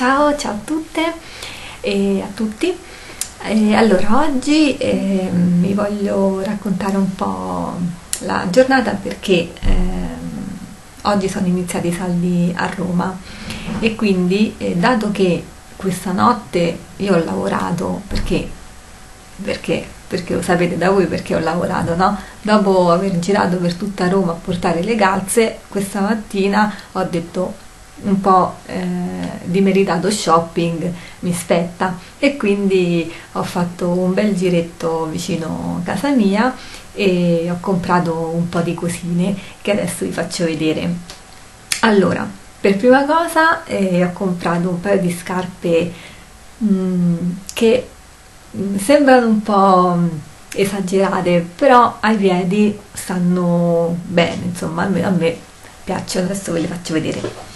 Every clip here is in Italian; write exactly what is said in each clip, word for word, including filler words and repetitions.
Ciao, ciao a tutte e a tutti. E allora, oggi eh, vi voglio raccontare un po' la giornata perché eh, oggi sono iniziati i saldi a Roma e quindi eh, dato che questa notte io ho lavorato perché, perché, perché lo sapete da voi perché ho lavorato, no? Dopo aver girato per tutta Roma a portare le calze, questa mattina ho detto un po' eh, di meritato shopping mi spetta e quindi ho fatto un bel giretto vicino a casa mia e ho comprato un po' di cosine che adesso vi faccio vedere. Allora, per prima cosa eh, ho comprato un paio di scarpe mh, che sembrano un po' esagerate, però ai piedi stanno bene, insomma almeno a me piacciono, adesso ve le faccio vedere.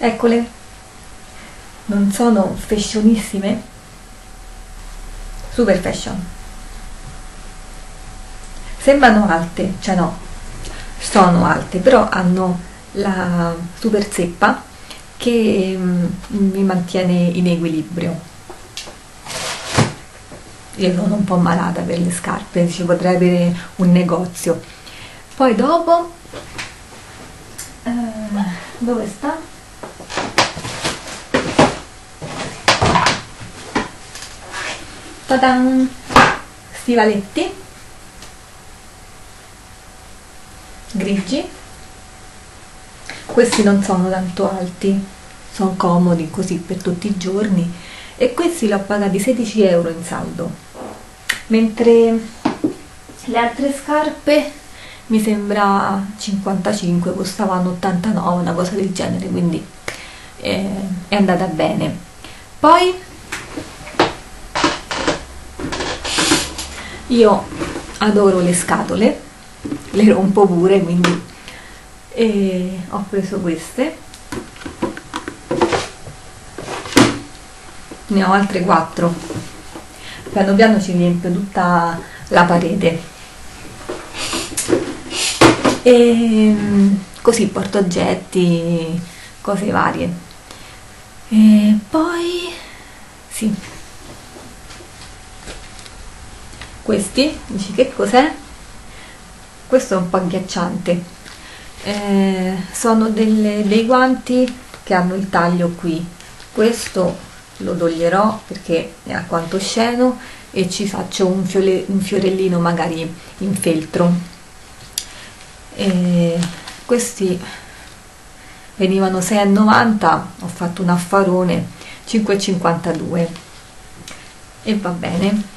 Eccole, non sono fashionissime? Super fashion. Sembrano alte, cioè no, sono alte, però hanno la super zeppa che mi mantiene in equilibrio. Io sono un po' malata per le scarpe, ci potrei avere un negozio. Poi dopo, eh, dove sta? Ta-dan! Stivaletti grigi, questi non sono tanto alti, sono comodi così per tutti i giorni e questi li ho pagati sedici euro in saldo, mentre le altre scarpe mi sembra cinquantacinque, costavano ottantanove, una cosa del genere, quindi eh, è andata bene. Poi io adoro le scatole, le rompo pure, quindi e ho preso queste, ne ho altre quattro, piano piano ci riempio tutta la parete e così porto oggetti, cose varie. E poi sì, questi, dici che cos'è? Questo è un po' agghiacciante, eh, sono delle, dei guanti che hanno il taglio qui, questo lo toglierò perché è alquanto osceno e ci faccio un, fiole, un fiorellino magari in feltro. Eh, questi venivano sei e novanta, ho fatto un affarone, cinque e cinquantadue e va bene.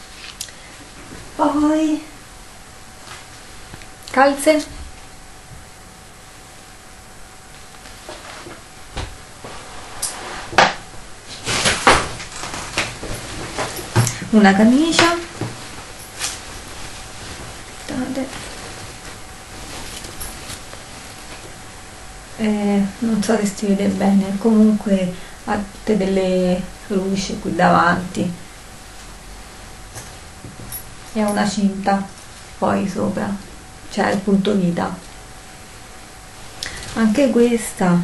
Poi calze, una camicia, eh, non so se si vede bene, comunque ha tutte delle luci qui davanti e una cinta poi sopra, cioè il punto vita, anche questa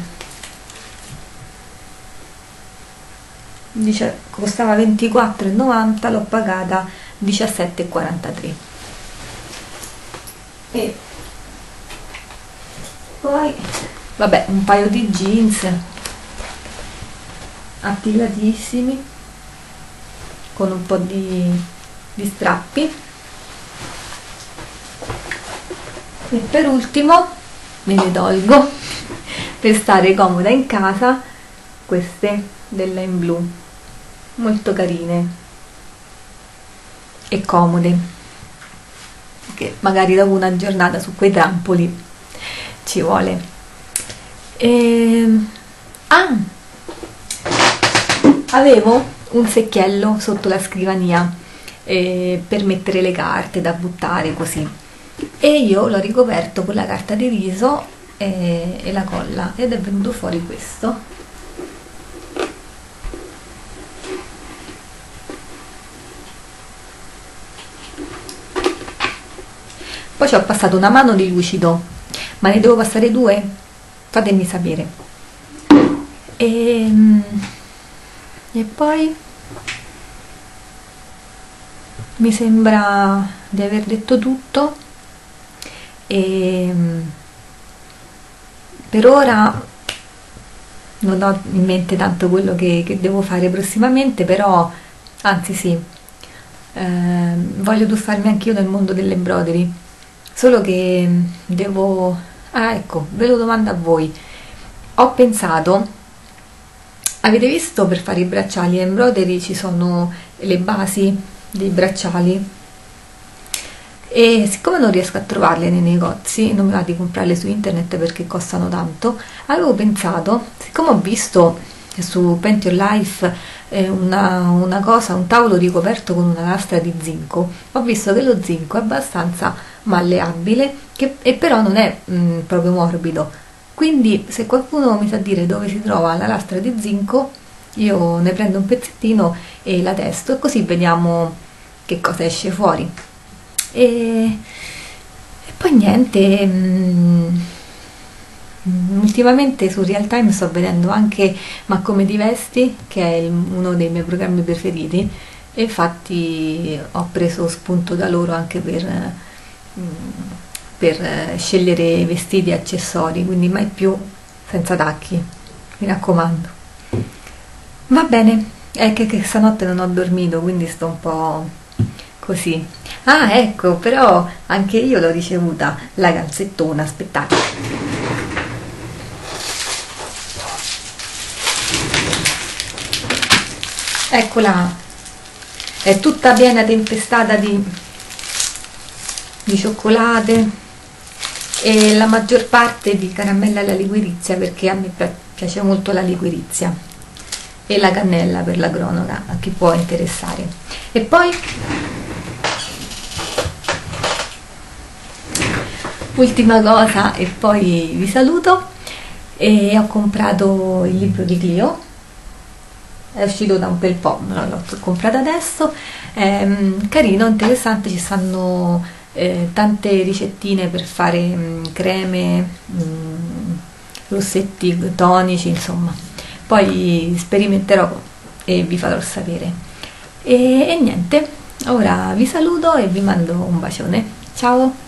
dice, costava ventiquattro e novanta, l'ho pagata diciassette e quarantatré. E poi vabbè, un paio di jeans attiratissimi con un po' di di strappi e per ultimo me le tolgo per stare comoda in casa queste della In Blu, molto carine e comode, che magari dopo una giornata su quei trampoli ci vuole. E... ah, avevo un secchiello sotto la scrivania per mettere le carte da buttare così, e io l'ho ricoperto con la carta di riso e, e la colla ed è venuto fuori questo, poi ci ho passato una mano di lucido, ma ne devo passare due? fatemi sapere. E, e poi mi sembra di aver detto tutto, e per ora non ho in mente tanto quello che, che devo fare prossimamente, però anzi sì, eh, voglio tuffarmi anch'io nel mondo dell'embroidery, solo che devo... ah ecco, ve lo domando a voi, ho pensato, avete visto per fare i bracciali embroidery ci sono le basi dei bracciali, e siccome non riesco a trovarle nei negozi, non mi va di comprarle su internet perché costano tanto, avevo pensato, siccome ho visto su Paint Your Life eh, una, una cosa, un tavolo ricoperto con una lastra di zinco, ho visto che lo zinco è abbastanza malleabile che, e però non è mh, proprio morbido, quindi se qualcuno mi sa dire dove si trova la lastra di zinco, io ne prendo un pezzettino e la testo e così vediamo che cosa esce fuori. E, e poi niente, mh, ultimamente su Real Time sto vedendo anche Ma come ti vesti, che è il, uno dei miei programmi preferiti, e infatti ho preso spunto da loro anche per, mh, per scegliere vestiti e accessori, quindi mai più senza tacchi, mi raccomando. Va bene, è che, che stanotte non ho dormito, quindi sto un po' così. Ah ecco, però anche io l'ho ricevuta la calzettona, aspettate. Eccola, è tutta piena tempestata di, di cioccolate e la maggior parte di caramella alla liquirizia, perché a me piace molto la liquirizia e la cannella per la cronaca, a chi può interessare. E poi ultima cosa e poi vi saluto, e ho comprato il libro di Clio, è uscito da un bel po', l'ho comprato adesso, è carino, interessante, ci stanno eh, tante ricettine per fare mh, creme, mh, rossetti tonici, insomma. Poi sperimenterò e vi farò sapere. E, e niente, ora vi saluto e vi mando un bacione. Ciao!